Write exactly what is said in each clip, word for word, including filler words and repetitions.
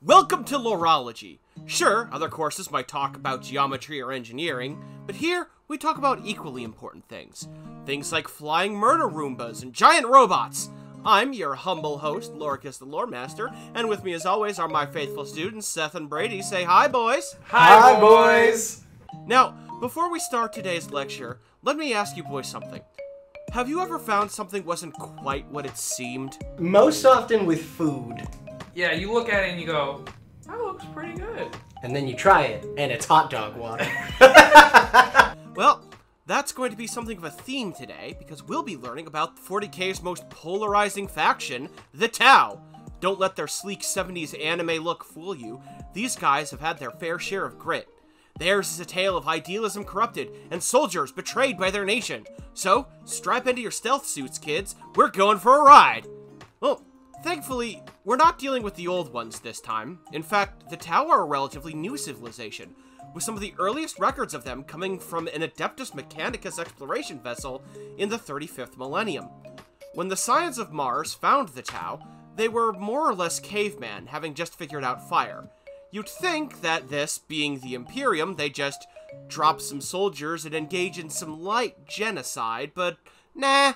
Welcome to Lorology. Sure, other courses might talk about geometry or engineering, but here we talk about equally important things. Things like flying murder Roombas and giant robots. I'm your humble host, Lorcus the Loremaster, and with me as always are my faithful students, Seth and Brady. Say hi, boys! Hi, hi boys. boys! Now, before we start today's lecture, let me ask you boys something. Have you ever found something wasn't quite what it seemed? Most often with food. Yeah, you look at it and you go, that looks pretty good. And then you try it, and it's hot dog water. Well, that's going to be something of a theme today, because we'll be learning about forty K's most polarizing faction, the Tau. Don't let their sleek seventies anime look fool you. These guys have had their fair share of grit. Theirs is a tale of idealism corrupted and soldiers betrayed by their nation. So, strap into your stealth suits, kids. We're going for a ride. Well, thankfully, we're not dealing with the old ones this time. In fact, the Tau are a relatively new civilization, with some of the earliest records of them coming from an Adeptus Mechanicus exploration vessel in the thirty-fifth millennium. When the Scions of Mars found the Tau, they were more or less cavemen, having just figured out fire. You'd think that this, being the Imperium, they just drop some soldiers and engage in some light genocide, but nah.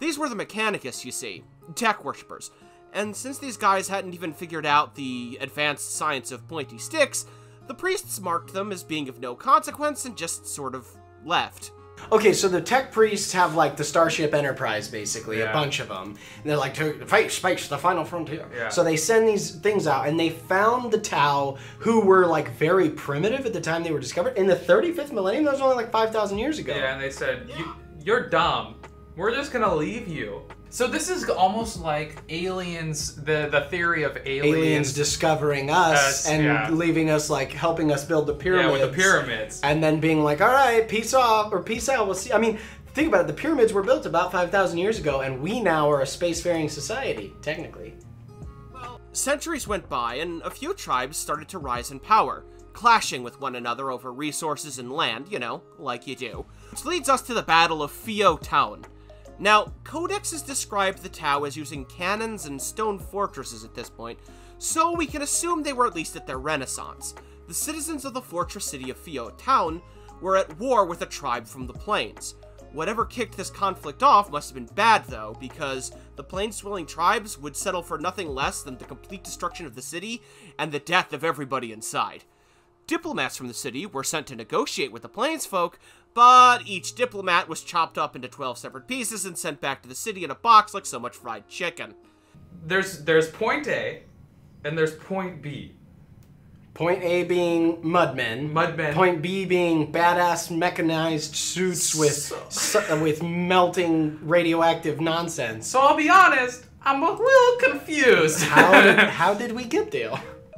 These were the Mechanicus, you see, tech worshippers. And since these guys hadn't even figured out the advanced science of pointy sticks, the priests marked them as being of no consequence and just sort of left. Okay, so the tech priests have, like, the Starship Enterprise, basically, yeah. A bunch of them. And they're like, fight, spikes, the final frontier. Yeah. So they send these things out, and they found the Tau, who were, like, very primitive at the time they were discovered. In the thirty-fifth millennium, that was only, like, five thousand years ago. Yeah, and they said, you, you're dumb. We're just gonna leave you. So this is almost like aliens, the, the theory of aliens. Aliens discovering us, us and yeah. leaving us, like, helping us build the pyramids. Yeah, with the pyramids. And then being like, all right, peace off, or peace out, we'll see. I mean, think about it, the pyramids were built about five thousand years ago, and we now are a spacefaring society, technically. Well, centuries went by, and a few tribes started to rise in power, clashing with one another over resources and land, you know, like you do. Which leads us to the Battle of Fio Town. Now, codexes describe the Tau as using cannons and stone fortresses at this point, so we can assume they were at least at their renaissance. The citizens of the fortress city of Fio Town were at war with a tribe from the plains. Whatever kicked this conflict off must have been bad, though, because the plains-dwelling tribes would settle for nothing less than the complete destruction of the city and the death of everybody inside. Diplomats from the city were sent to negotiate with the plainsfolk, but each diplomat was chopped up into twelve separate pieces and sent back to the city in a box like so much fried chicken. There's there's point A, and there's point B. Point A being mudmen. Mudmen. Point B being badass mechanized suits with so. with melting radioactive nonsense. So I'll be honest, I'm a little confused. How did, how did we get there?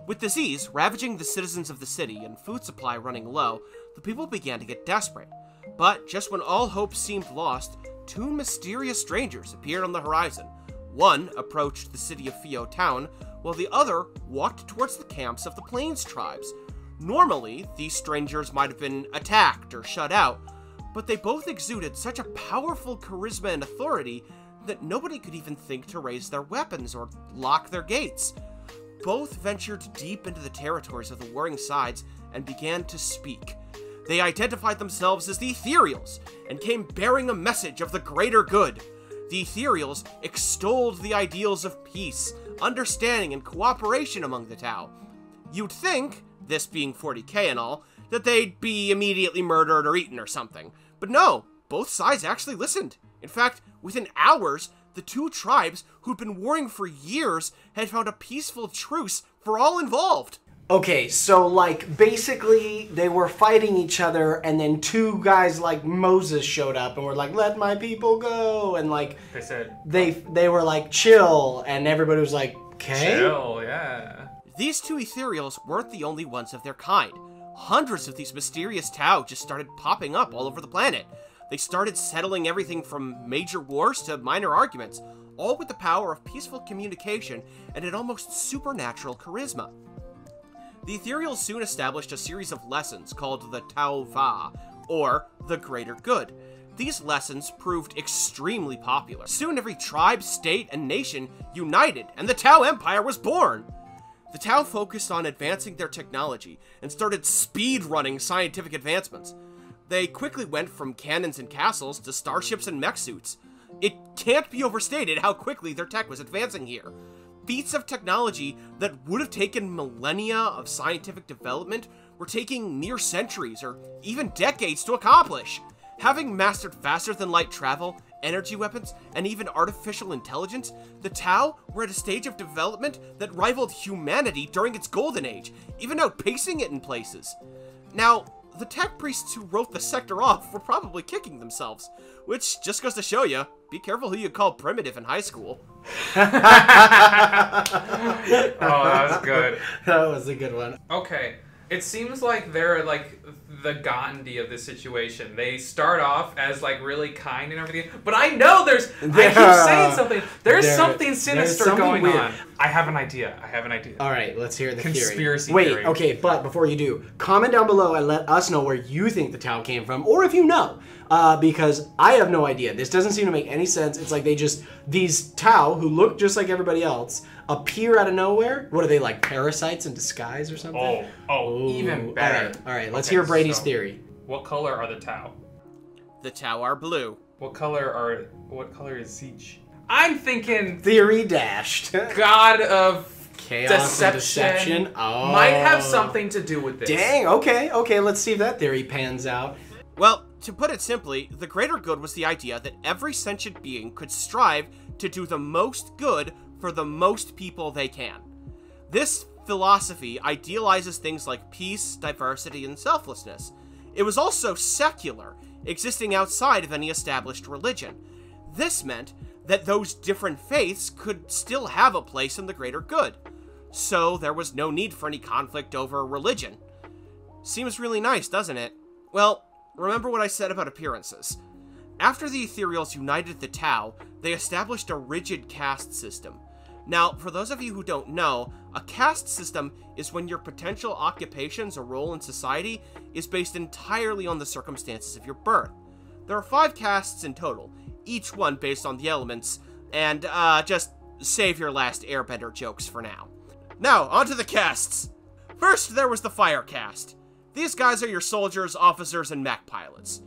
With disease ravaging the citizens of the city and food supply running low, the people began to get desperate. But just when all hope seemed lost, two mysterious strangers appeared on the horizon. One approached the city of Fio Town, while the other walked towards the camps of the Plains tribes. Normally, these strangers might have been attacked or shut out, but they both exuded such a powerful charisma and authority that nobody could even think to raise their weapons or lock their gates. Both ventured deep into the territories of the warring sides and began to speak. They identified themselves as the Ethereals and came bearing a message of the greater good. The Ethereals extolled the ideals of peace, understanding, and cooperation among the Tau. You'd think, this being forty K and all, that they'd be immediately murdered or eaten or something. But no, both sides actually listened. In fact, within hours, the two tribes, who'd been warring for years, had found a peaceful truce for all involved. Okay, so, like, basically, they were fighting each other, and then two guys like Moses showed up and were like, let my people go, and, like, they said they they were like, chill, and everybody was like, okay? Chill, yeah. These two Ethereals weren't the only ones of their kind. Hundreds of these mysterious Tau just started popping up all over the planet. They started settling everything from major wars to minor arguments, all with the power of peaceful communication and an almost supernatural charisma. The Ethereals soon established a series of lessons called the Tau Va, or the Greater Good. These lessons proved extremely popular. Soon every tribe, state, and nation united, and the Tau Empire was born! The Tau focused on advancing their technology and started speedrunning scientific advancements. They quickly went from cannons and castles to starships and mech suits. It can't be overstated how quickly their tech was advancing here. Feats of technology that would have taken millennia of scientific development were taking near centuries or even decades to accomplish. Having mastered faster-than-light travel, energy weapons, and even artificial intelligence, the Tau were at a stage of development that rivaled humanity during its golden age, even outpacing it in places. Now, the tech priests who wrote the sector off were probably kicking themselves, which just goes to show you, be careful who you call primitive in high school. Oh, that was good. That was a good one. Okay. It seems like they're, like, the Gandhi of this situation. They start off as, like, really kind and everything. But I know there's... There, I keep saying something. There's there, something sinister there's something going weird. on. I have an idea. I have an idea. All right, let's hear the Conspiracy theory. Wait, okay, but before you do, comment down below and let us know where you think the Tau came from, or if you know, uh, because I have no idea. This doesn't seem to make any sense. It's like they just... These Tau, who look just like everybody else... appear out of nowhere? What are they, like, parasites in disguise or something? Oh, oh, Ooh. even better. All right, all right let's okay, hear Brady's so, theory. What color are the Tau? The Tau are blue. What color are, what color is each? I'm thinking... Theory dashed. God of... Chaos deception, and deception. Oh. Might have something to do with this. Dang, okay, okay, let's see if that theory pans out. Well, to put it simply, the greater good was the idea that every sentient being could strive to do the most good for the most people they can. This philosophy idealizes things like peace, diversity, and selflessness. It was also secular, existing outside of any established religion. This meant that those different faiths could still have a place in the greater good, so there was no need for any conflict over religion. Seems really nice, doesn't it? Well, remember what I said about appearances. After the Ethereals united the Tau, they established a rigid caste system. Now, for those of you who don't know, a caste system is when your potential occupations or role in society is based entirely on the circumstances of your birth. There are five castes in total, each one based on the elements, and uh, just save your last Airbender jokes for now. Now, onto the castes! First, there was the Fire caste. These guys are your soldiers, officers, and mech pilots.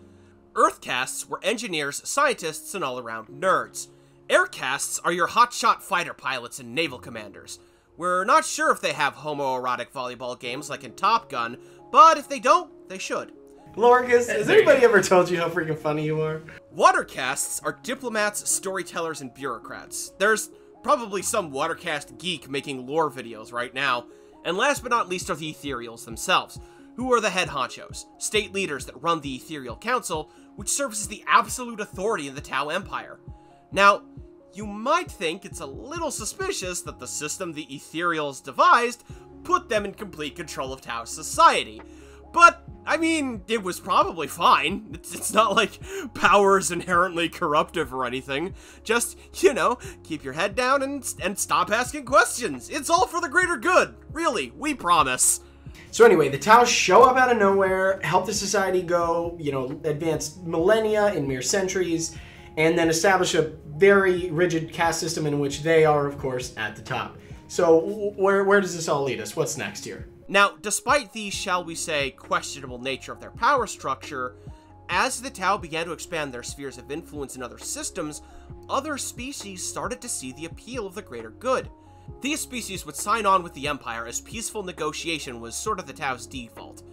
Earth castes were engineers, scientists, and all-around nerds. Air castes are your hotshot fighter pilots and naval commanders. We're not sure if they have homoerotic volleyball games like in Top Gun, but if they don't, they should. Lorcus, has anybody ever told you how freaking funny you are? Water castes are diplomats, storytellers, and bureaucrats. There's probably some water caste geek making lore videos right now. And last but not least are the Ethereals themselves, who are the head honchos, state leaders that run the Ethereal Council, which serves as the absolute authority in the Tau Empire. Now, you might think it's a little suspicious that the system the Ethereals devised put them in complete control of Tau society, but, I mean, it was probably fine. It's, it's not like power is inherently corruptive or anything. Just, you know, keep your head down and, and stop asking questions. It's all for the greater good. Really, we promise. So anyway, the Tau show up out of nowhere, help the society go, you know, advance millennia in mere centuries, and then establish a very rigid caste system in which they are, of course, at the top. So where, where does this all lead us? What's next here? Now, despite the, shall we say, questionable nature of their power structure, as the Tau began to expand their spheres of influence in other systems, other species started to see the appeal of the greater good. These species would sign on with the Empire as peaceful negotiation was sort of the Tau's default.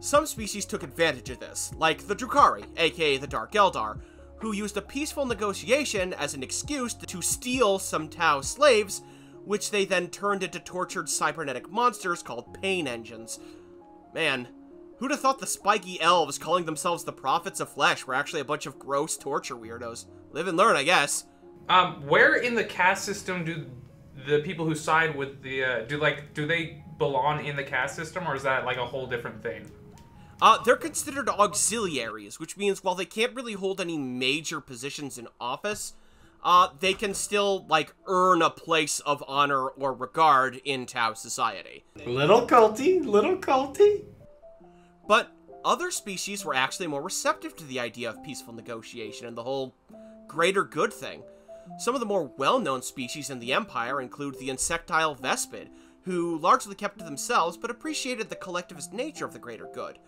Some species took advantage of this, like the Drukhari, aka the Dark Eldar, who used a peaceful negotiation as an excuse to steal some Tau slaves, which they then turned into tortured cybernetic monsters called pain engines. Man, who'd have thought the spiky elves calling themselves the Prophets of Flesh were actually a bunch of gross torture weirdos? Live and learn, I guess. Um, where in the caste system do... the people who side with the uh, do like do they belong in the caste system, or is that like a whole different thing? Uh, they're considered auxiliaries, which means while they can't really hold any major positions in office, uh, they can still like earn a place of honor or regard in Tau society. Little culty, little culty. But other species were actually more receptive to the idea of peaceful negotiation and the whole greater good thing. Some of the more well-known species in the Empire include the insectile vespid, who largely kept to themselves but appreciated the collectivist nature of the greater good.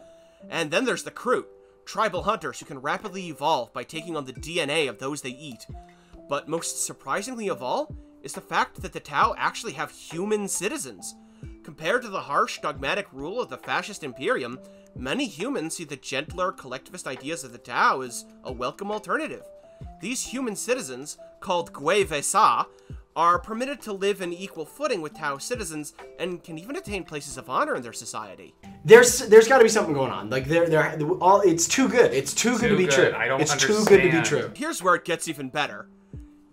And then there's the kroot, tribal hunters who can rapidly evolve by taking on the D N A of those they eat. But most surprisingly of all is the fact that the Tau actually have human citizens. Compared to the harsh, dogmatic rule of the fascist Imperium, many humans see the gentler, collectivist ideas of the Tau as a welcome alternative. These human citizens, called Gui Vesa, are permitted to live in equal footing with Tau citizens and can even attain places of honor in their society. There's there's got to be something going on. Like they're they're all it's too good. It's too, too good to be good. true. I don't it's understand. It's too good to be true. Here's where it gets even better.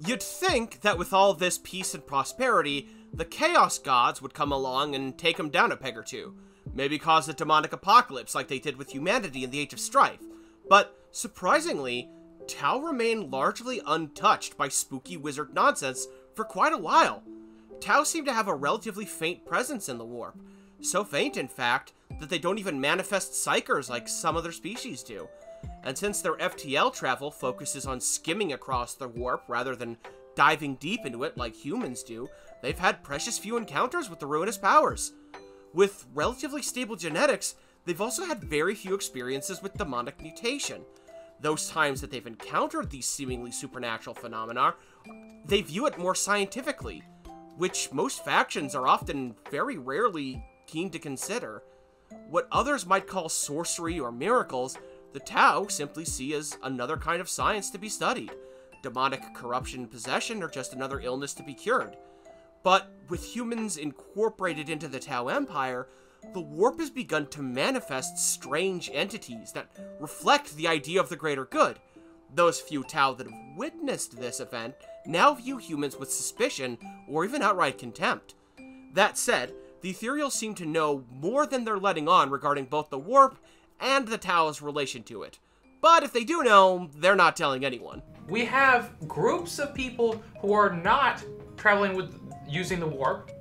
You'd think that with all this peace and prosperity, the Chaos Gods would come along and take them down a peg or two. Maybe cause a demonic apocalypse like they did with humanity in the Age of Strife. But surprisingly, Tau remain largely untouched by spooky wizard nonsense for quite a while. Tau seem to have a relatively faint presence in the Warp. So faint, in fact, that they don't even manifest psychers like some other species do. And since their F T L travel focuses on skimming across the Warp rather than diving deep into it like humans do, they've had precious few encounters with the ruinous powers. With relatively stable genetics, they've also had very few experiences with demonic mutation. Those times that they've encountered these seemingly supernatural phenomena, they view it more scientifically, which most factions are often very rarely keen to consider. What others might call sorcery or miracles, the Tau simply see as another kind of science to be studied. Demonic corruption and possession are just another illness to be cured. But with humans incorporated into the Tau Empire, the Warp has begun to manifest strange entities that reflect the idea of the greater good. Those few Tau that have witnessed this event now view humans with suspicion or even outright contempt. That said, the Ethereals seem to know more than they're letting on regarding both the Warp and the Tau's relation to it. But if they do know, they're not telling anyone. We have groups of people who are not traveling with using the Warp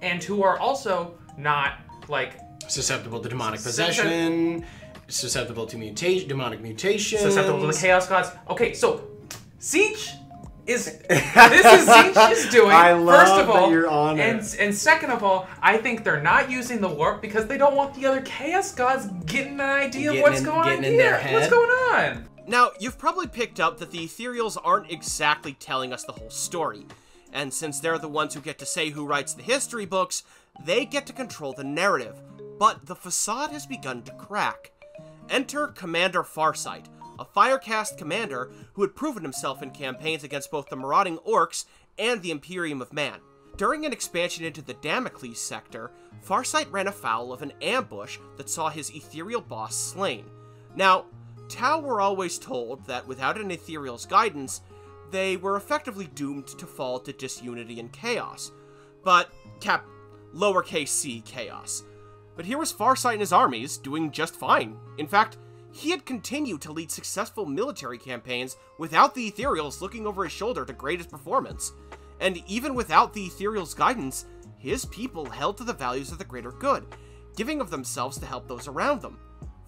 and who are also not like susceptible to demonic possession, susceptible to mutation, demonic mutation, susceptible to the Chaos Gods. Okay, so Siege is this is Siege is doing. I love first of all, that you're on and it. and second of all, I think they're not using the Warp because they don't want the other Chaos Gods getting an idea getting of what's in, going on here. What's going on? Now you've probably picked up that the Ethereals aren't exactly telling us the whole story. And since they're the ones who get to say who writes the history books, they get to control the narrative. But the facade has begun to crack. Enter Commander Farsight, a Firecast commander who had proven himself in campaigns against both the marauding orcs and the Imperium of Man. During an expansion into the Damocles sector, Farsight ran afoul of an ambush that saw his ethereal boss slain. Now, Tau were always told that without an ethereal's guidance, they were effectively doomed to fall to disunity and chaos. But, cap, lowercase c, chaos. But here was Farsight and his armies doing just fine. In fact, he had continued to lead successful military campaigns without the Ethereals looking over his shoulder to grade his performance. And even without the Ethereals' guidance, his people held to the values of the greater good, giving of themselves to help those around them.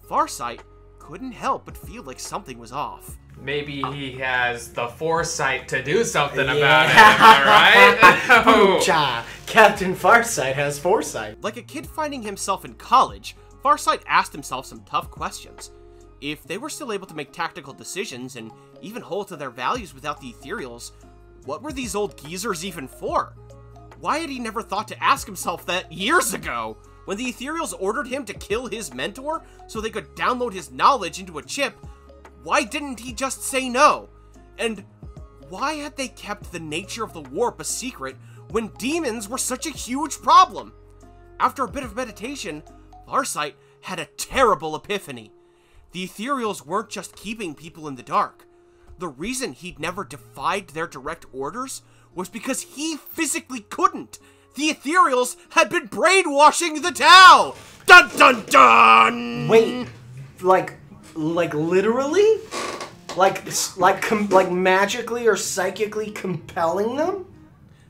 Farsight couldn't help but feel like something was off. Maybe he has the foresight to do something yeah. about it, am I right? Ooh-cha. Captain Farsight has foresight. Like a kid finding himself in college, Farsight asked himself some tough questions. If they were still able to make tactical decisions and even hold to their values without the Ethereals, what were these old geezers even for? Why had he never thought to ask himself that years ago, when the Ethereals ordered him to kill his mentor so they could download his knowledge into a chip? Why didn't he just say no? And why had they kept the nature of the Warp a secret when demons were such a huge problem? After a bit of meditation, Farsight had a terrible epiphany. The Ethereals weren't just keeping people in the dark. The reason he'd never defied their direct orders was because he physically couldn't. The Ethereals had been brainwashing the Tau! Dun dun dun! Wait, like... Like literally, like like com like magically or psychically compelling them.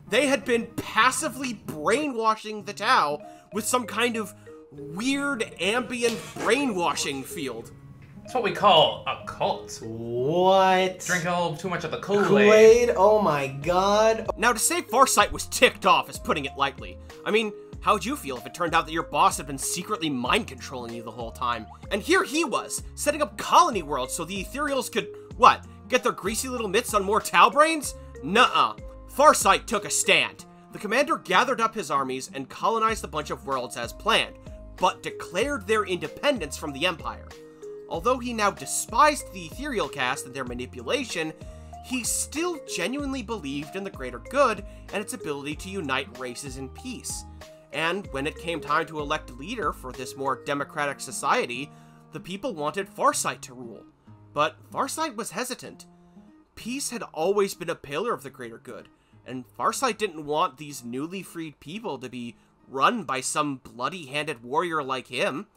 They had been passively brainwashing the Tau with some kind of weird ambient brainwashing field. That's what we call a cult. What? Drinking a little too much of the Kool-Aid. Kool-Aid. Oh my God. Now to say Farsight was ticked off is putting it lightly. I mean, How would you feel if it turned out that your boss had been secretly mind-controlling you the whole time? And here he was, setting up colony worlds so the Ethereals could, what, get their greasy little mitts on more Tau brains? Nuh-uh. Farsight took a stand. The commander gathered up his armies and colonized a bunch of worlds as planned, but declared their independence from the Empire. Although he now despised the Ethereal caste and their manipulation, he still genuinely believed in the greater good and its ability to unite races in peace. And when it came time to elect a leader for this more democratic society, the people wanted Farsight to rule. But Farsight was hesitant. Peace had always been a pillar of the greater good, and Farsight didn't want these newly freed people to be run by some bloody-handed warrior like him.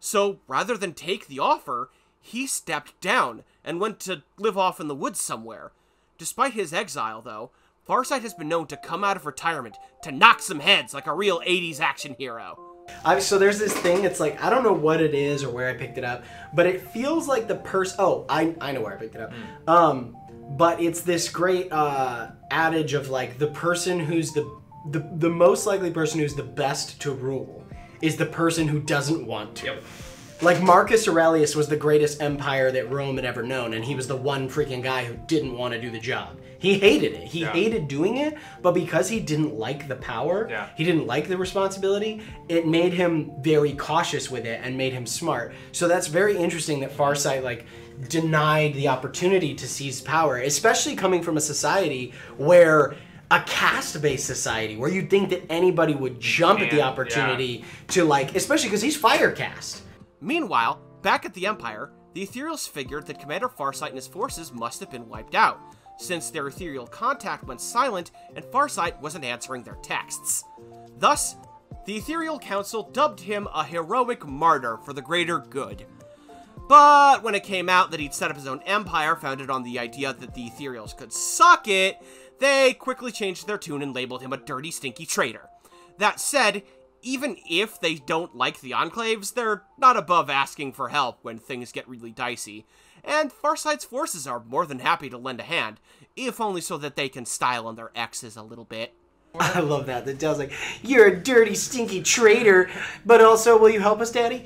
So, rather than take the offer, he stepped down and went to live off in the woods somewhere. Despite his exile, though, Farsight has been known to come out of retirement to knock some heads like a real eighties action hero. I, so there's this thing, it's like, I don't know what it is or where I picked it up, but it feels like the person... Oh, I, I know where I picked it up. Mm. Um, but it's this great uh, adage of, like, the person who's the, the... The most likely person who's the best to rule is the person who doesn't want to. Yep. Like, Marcus Aurelius was the greatest empire that Rome had ever known, and he was the one freaking guy who didn't want to do the job. He hated it. He yeah. hated doing it, but because he didn't like the power, yeah. he didn't like the responsibility, it made him very cautious with it and made him smart. So that's very interesting that Farsight, like, denied the opportunity to seize power, especially coming from a society where... a caste-based society where you'd think that anybody would jump Man, at the opportunity yeah. to, like, especially because he's fire caste. Meanwhile, back at the Empire, the Ethereals figured that Commander Farsight and his forces must have been wiped out, since their Ethereal contact went silent and Farsight wasn't answering their texts. Thus, the Ethereal Council dubbed him a heroic martyr for the greater good. But when it came out that he'd set up his own empire founded on the idea that the Ethereals could suck it, they quickly changed their tune and labeled him a dirty, stinky traitor. That said, even if they don't like the Enclaves, they're not above asking for help when things get really dicey, and Farsight's forces are more than happy to lend a hand, if only so that they can style on their exes a little bit. I love that. That tells like, you're a dirty, stinky traitor, but also, will you help us, Daddy?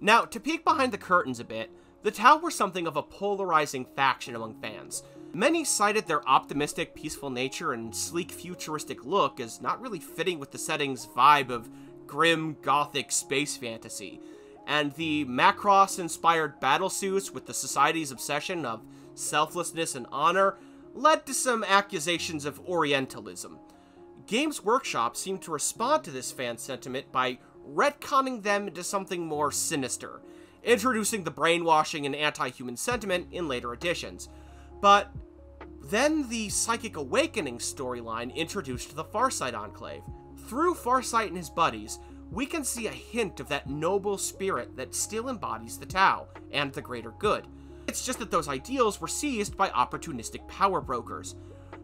Now, to peek behind the curtains a bit, the Tau were something of a polarizing faction among fans. Many cited their optimistic, peaceful nature and sleek, futuristic look as not really fitting with the setting's vibe of grim, gothic space fantasy, and the Macross-inspired battle suits with the society's obsession of selflessness and honor led to some accusations of Orientalism. Games Workshop seemed to respond to this fan sentiment by retconning them into something more sinister, introducing the brainwashing and anti-human sentiment in later editions. But then the Psychic Awakening storyline introduced the Farsight Enclave. Through Farsight and his buddies, we can see a hint of that noble spirit that still embodies the Tau and the greater good. It's just that those ideals were seized by opportunistic power brokers.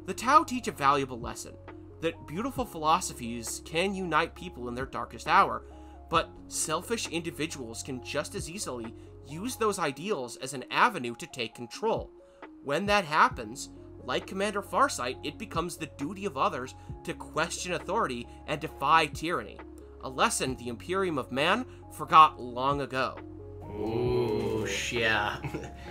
The Tau teach a valuable lesson, that beautiful philosophies can unite people in their darkest hour, but selfish individuals can just as easily use those ideals as an avenue to take control. When that happens, like Commander Farsight, it becomes the duty of others to question authority and defy tyranny, a lesson the Imperium of Man forgot long ago. Ooh, yeah.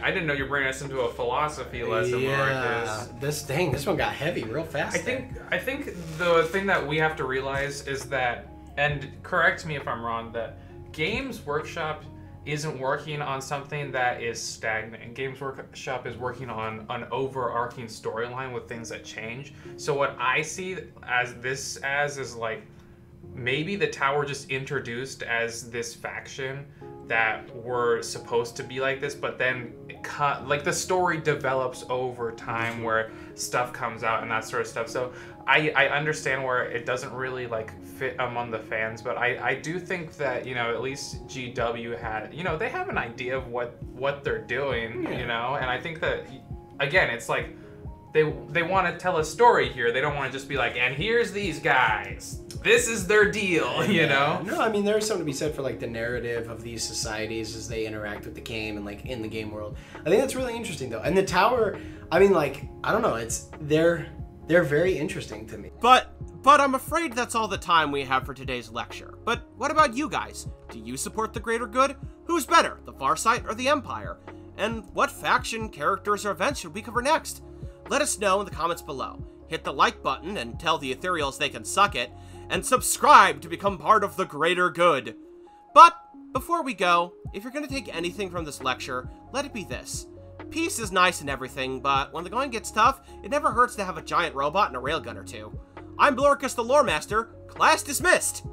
I didn't know you were bringing us into a philosophy lesson yeah. like this. This thing, this one got heavy real fast. I think, I think the thing that we have to realize is that, and correct me if I'm wrong, that Games Workshop isn't working on something that is stagnant. Games Workshop is working on an overarching storyline with things that change. So what I see as this as is like, maybe the Tau just introduced as this faction that were supposed to be like this, but then it cut, like the story develops over time where stuff comes out and that sort of stuff. So I, I understand where it doesn't really like fit among the fans, but I, I do think that, you know, at least G W had, you know, they have an idea of what, what they're doing, yeah. you know? And I think that, again, it's like, They, they want to tell a story here. They don't want to just be like, and here's these guys. This is their deal, you yeah. know? No, I mean, there's something to be said for, like, the narrative of these societies as they interact with the game and, like, in the game world. I think that's really interesting, though. And the Tower, I mean, like, I don't know. It's, they're, they're very interesting to me. But But I'm afraid that's all the time we have for today's lecture. But what about you guys? Do you support the greater good? Who's better, the Farsight or the Empire? And what faction, characters, or events should we cover next? Let us know in the comments below. Hit the like button and tell the Ethereals they can suck it, and subscribe to become part of the greater good. But before we go, if you're going to take anything from this lecture, let it be this. Peace is nice and everything, but when the going gets tough, it never hurts to have a giant robot and a railgun or two. I'm Blorcus the Loremaster, class dismissed!